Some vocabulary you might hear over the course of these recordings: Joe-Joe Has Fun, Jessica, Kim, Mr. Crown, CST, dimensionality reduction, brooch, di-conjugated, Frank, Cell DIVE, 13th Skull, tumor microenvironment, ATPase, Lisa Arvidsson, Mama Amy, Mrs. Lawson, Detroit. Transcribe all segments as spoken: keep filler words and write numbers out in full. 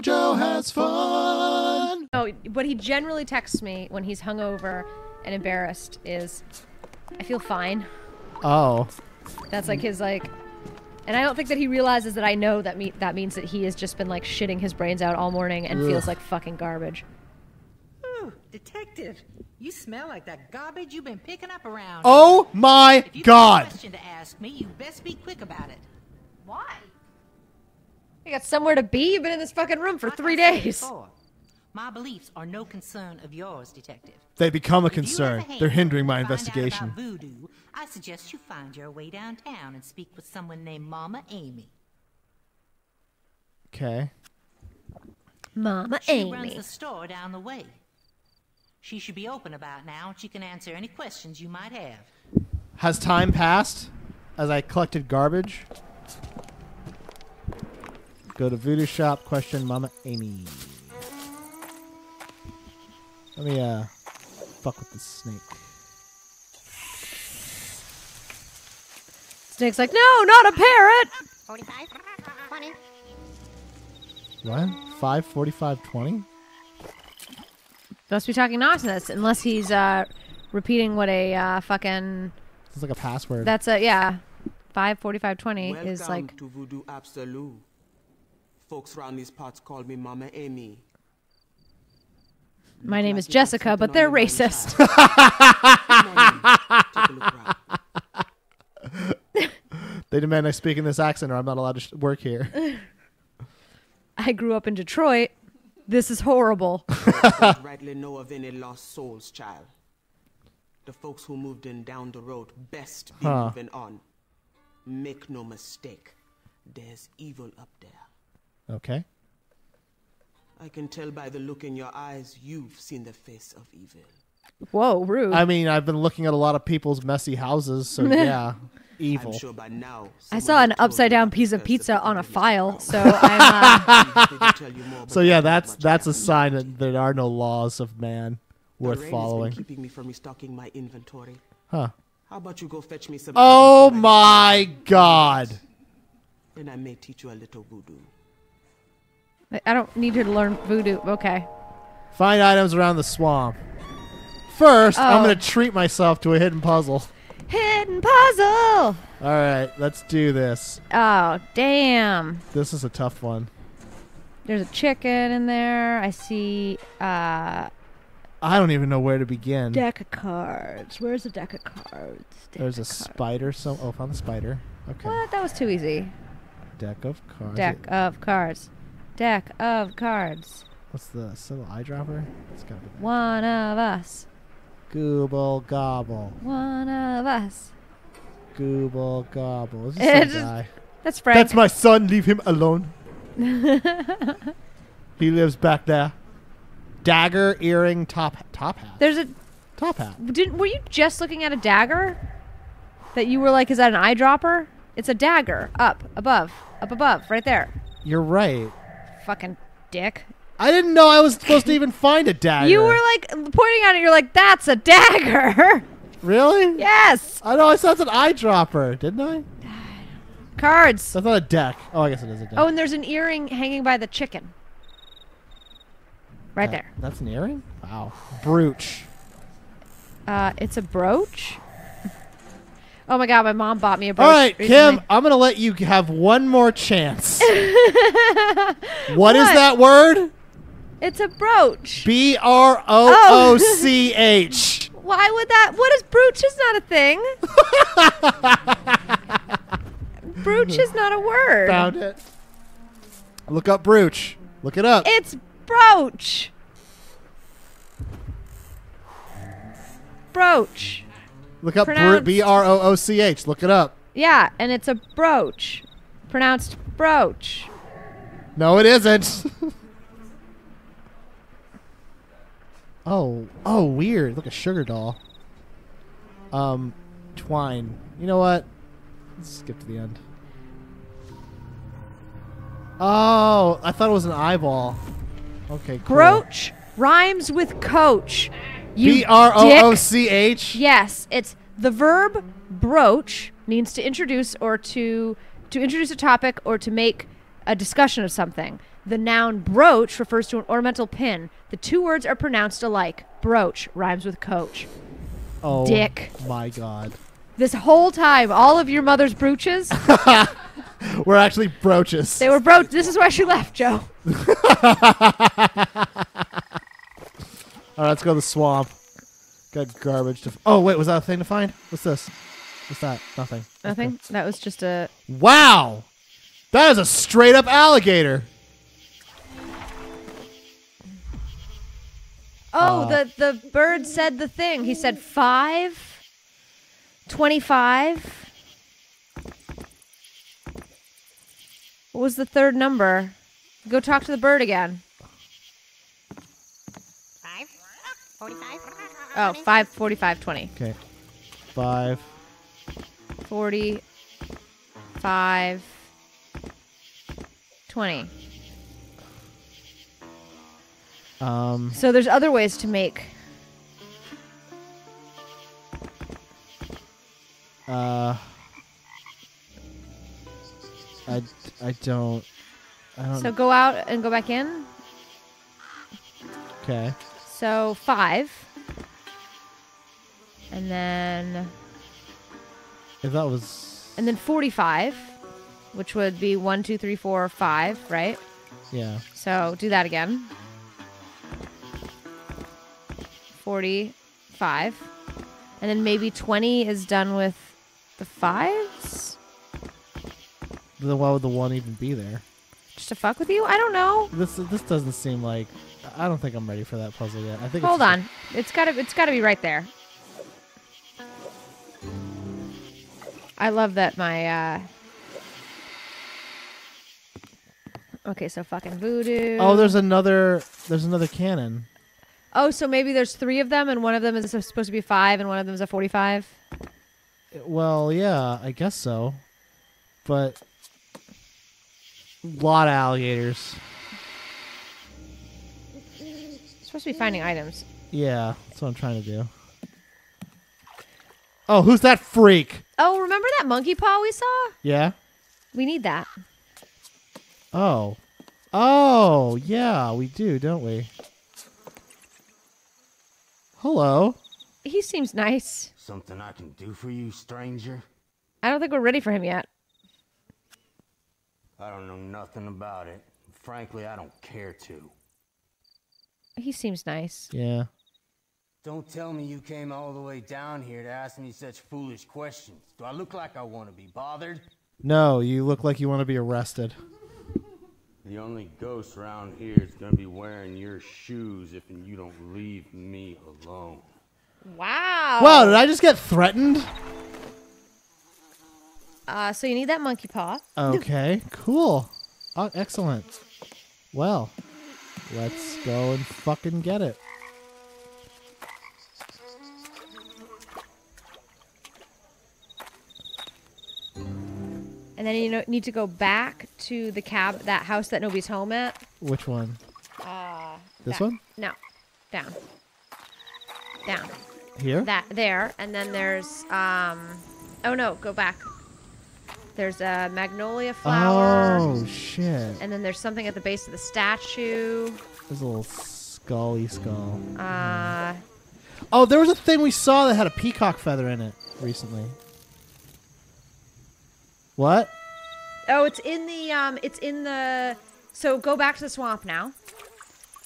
JoJo has fun. Oh, what he generally texts me when he's hungover and embarrassed is, I feel fine. Oh. That's like his, like... And I don't think that he realizes that I know that me that means that he has just been, like, shitting his brains out all morning and Ugh. feels like fucking garbage. Ooh, detective, you smell like that garbage you've been picking up around. Oh my if you God! Have a question to ask me, you best be quick about it. Why? I got somewhere to be. You've been in this fucking room for three days. My beliefs are no concern of yours, detective. They become a concern. They're hindering my investigation. Voodoo, I suggest you find your way downtown and speak with someone named Mama Amy. Okay. Mama Amy. She runs the store down the way. She should be open about now, and she can answer any questions you might have. Has time passed as I collected garbage? Go to voodoo shop, question Mama Amy. Let me, uh, fuck with this snake. Snake's like, no, not a parrot! forty-five, twenty. What? five, forty-five, twenty? Must be talking nonsense, unless he's, uh, repeating what a, uh, fucking... It's like a password. That's a, yeah. five, forty-five, twenty is like... Welcome to Voodoo Absolute. Folks around these parts call me Mama Amy. My name is Jessica, but they're racist. They demand I speak in this accent or I'm not allowed to sh work here. I grew up in Detroit. This is horrible. I don't rightly know of any lost souls, child. The folks who moved in down the road best be huh. moving on. Make no mistake. There's evil up there. Okay. I can tell by the look in your eyes, you've seen the face of evil. Whoa, rude. I mean, I've been looking at a lot of people's messy houses, so yeah, evil. I'm sure by now, I saw an upside-down piece of pizza on a file, so I'm... Uh... so yeah, that's that's a sign that there are no laws of man worth following. Keeping me from restocking my inventory. Huh. How about you go fetch me some... Oh my God. And I may teach you a little voodoo. I don't need her to learn voodoo. Okay. Find items around the swamp. First, oh. I'm going to treat myself to a hidden puzzle. Hidden puzzle! Alright, let's do this. Oh, damn. This is a tough one. There's a chicken in there. I see... Uh, I don't even know where to begin. Deck of cards. Where's the deck of cards? Deck There's of a cards. spider. So oh, found the spider. Okay. What? That was too easy. Deck of cards. Deck of cards. Deck of cards. What's this? A little eyedropper? It's gotta be that. One of us. Gooble gobble. One of us. Gooble gobble. Is this some guy? That's Frank. That's my son. Leave him alone. He lives back there. Dagger, earring, top top hat. There's a top hat. Didn't were you just looking at a dagger? That you were like, is that an eyedropper? It's a dagger. Up above. Up above. Right there. You're right. Fucking dick. I didn't know I was supposed to even find a dagger. You were like pointing at it, you're like, that's a dagger. Really? Yes. I know, I saw it's an eyedropper, didn't I? Cards. I thought a deck. Oh, I guess it is a deck. Oh, and there's an earring hanging by the chicken. Right that, there. That's an earring? Wow. Brooch. Uh, it's a brooch? Oh my God, my mom bought me a brooch. All right, recently. Kim, I'm going to let you have one more chance. what, what is that word? It's a brooch. B R O O C H. Oh. Why would that? What is brooch is not a thing. Brooch is not a word. Found it. Look up brooch. Look it up. It's brooch. Brooch. Look up B R O O C H. Look it up. Yeah, and it's a brooch. Pronounced brooch. No, it isn't. oh, oh, weird. Look, a sugar doll. Um, twine. You know what? Let's skip to the end. Oh, I thought it was an eyeball. Okay, cool. Brooch rhymes with coach. B R O O C H? Yes. It's the verb broach means to introduce or to to introduce a topic or to make a discussion of something. The noun brooch refers to an ornamental pin. The two words are pronounced alike. Brooch rhymes with coach. Oh, dick. My God. This whole time, all of your mother's brooches were actually brooches. They were brooch. This is why she left, Joe. All right, let's go to the swamp. Got garbage to... F oh, wait, was that a thing to find? What's this? What's that? Nothing. Nothing? Nothing. That was just a... Wow! That is a straight-up alligator. Oh, uh, the, the bird said the thing. He said five, twenty-five. What was the third number? Go talk to the bird again. Five, forty-five. Oh, five, forty-five, twenty. Okay. Five. forty-five. twenty. Um, so there's other ways to make. Uh, I, I don't, I don't. So go out and go back in. Okay. So five. And then. If that was. And then forty-five, which would be one, two, three, four, five, right? Yeah. So do that again. forty-five. And then maybe twenty is done with the fives? Then why would the one even be there? Just to fuck with you? I don't know. This this doesn't seem like... I don't think I'm ready for that puzzle yet. I think. Hold it's on. A, it's gotta, it's gotta be right there. I love that my... Uh... Okay, so fucking voodoo. Oh, there's another... There's another cannon. Oh, so maybe there's three of them, and one of them is supposed to be five, and one of them is a forty-five? Well, yeah, I guess so. But... A lot of alligators. It's supposed to be finding items. Yeah, that's what I'm trying to do. Oh, who's that freak? Oh, remember that monkey paw we saw? Yeah? We need that. Oh. Oh, yeah, we do, don't we? Hello. He seems nice. Something I can do for you, stranger? I don't think we're ready for him yet. I don't know nothing about it. Frankly, I don't care to. He seems nice. Yeah. Don't tell me you came all the way down here to ask me such foolish questions. Do I look like I want to be bothered? No, you look like you want to be arrested. The only ghost around here is going to be wearing your shoes if you don't leave me alone. Wow. Wow, did I just get threatened? Uh, so you need that monkey paw. Okay, cool. Oh, excellent. Well, let's go and fucking get it. And then you need to go back to the cab, that house that nobody's home at. Which one? Uh, this that. one? No, down, down. Here? That there, and then there's um. Oh no, go back. There's a magnolia flower. Oh shit. And then there's something at the base of the statue. There's a little scully skull. Uh. Oh, there was a thing we saw that had a peacock feather in it recently. What? Oh, it's in the um, it's in the. So go back to the swamp now.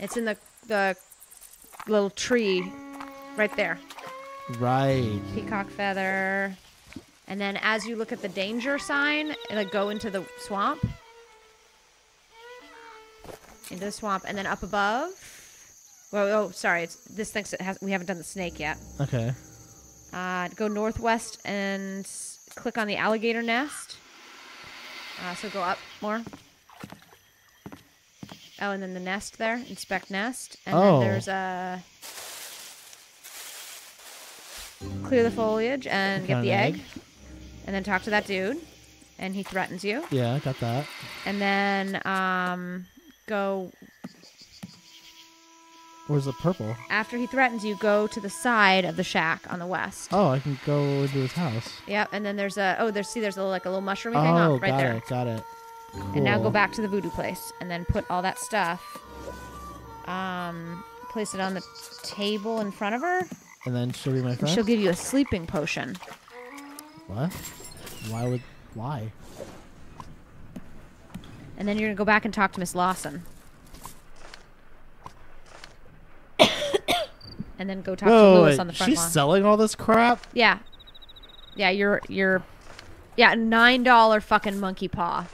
It's in the the little tree, right there. Right. Peacock feather, and then as you look at the danger sign, it'll go into the swamp, into the swamp, and then up above. Well, oh, sorry, it's this thing that has, we haven't done the snake yet. Okay. Uh, go northwest and click on the alligator nest. Uh, so go up more. Oh, and then the nest there. Inspect nest. And oh. then there's a... Clear the foliage and get the egg. egg. And then talk to that dude. And he threatens you. Yeah, I got that. And then um, go... Where's the purple? After he threatens you, go to the side of the shack on the west. Oh, I can go into his house. Yep, and then there's a... Oh, there's see, there's a, like a little mushroom thing on right there. Oh, got it, got it. Cool. And now go back to the voodoo place and then put all that stuff. Um, place it on the table in front of her. And then she'll be my friend? And she'll give you a sleeping potion. What? Why would... Why? And then you're going to go back and talk to Miss Lawson. And then go talk Whoa, to Lewis on the front she's lawn. She's selling all this crap? Yeah. Yeah, you're... you're yeah, nine dollar fucking monkey paw.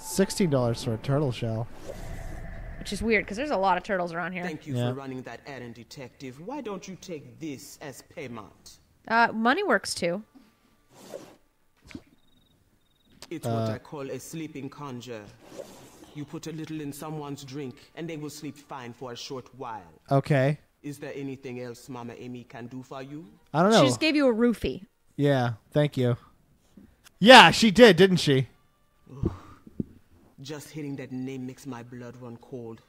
sixteen dollars for a turtle shell. Which is weird, because there's a lot of turtles around here. Thank you yeah. for running that errand, detective. Why don't you take this as payment? Uh, money works, too. It's uh, what I call a sleeping conjure. You put a little in someone's drink, and they will sleep fine for a short while. Okay. Is there anything else Mama Amy can do for you? I don't know. She just gave you a roofie. Yeah, thank you. Yeah, she did, didn't she? Just hearing that name makes my blood run cold.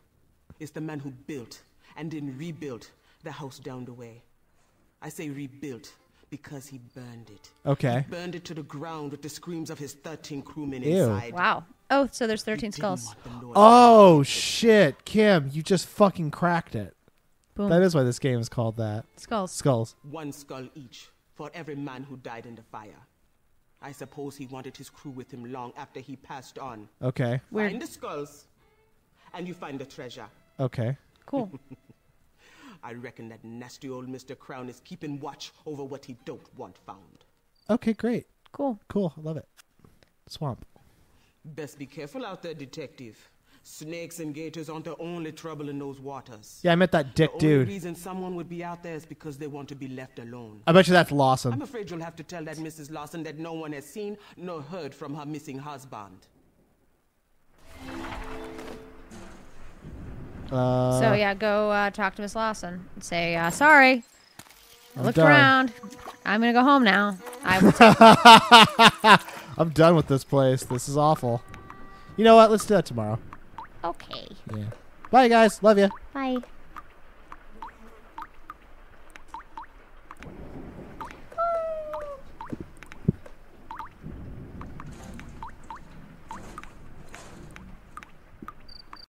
It's the man who built and then rebuilt the house down the way. I say rebuilt because he burned it. Okay. He burned it to the ground with the screams of his thirteen crewmen Ew. inside. Wow. Oh, so there's thirteen skulls. Oh, shit. Kim, you just fucking cracked it. Boom. That is why this game is called that. Skulls. Skulls. One skull each for every man who died in the fire. I suppose he wanted his crew with him long after he passed on. Okay. We're in the skulls, and you find the treasure. Okay. Cool. I reckon that nasty old Mister Crown is keeping watch over what he don't want found. Okay, great. Cool. Cool. I love it. Swamp. Best be careful out there, detective. Snakes and gators aren't the only trouble in those waters. Yeah, I met that dick dude. The only dude. reason someone would be out there is because they want to be left alone. I bet you that's Lawson. I'm afraid you'll have to tell that Missus Lawson that no one has seen nor heard from her missing husband. Uh, so, yeah, go uh, talk to Miss Lawson and say, uh, sorry, I I'm looked done. around. I'm going to go home now. I will I'm done with this place. This is awful. You know what? Let's do that tomorrow. Okay. Yeah. Bye, guys. Love you. Bye.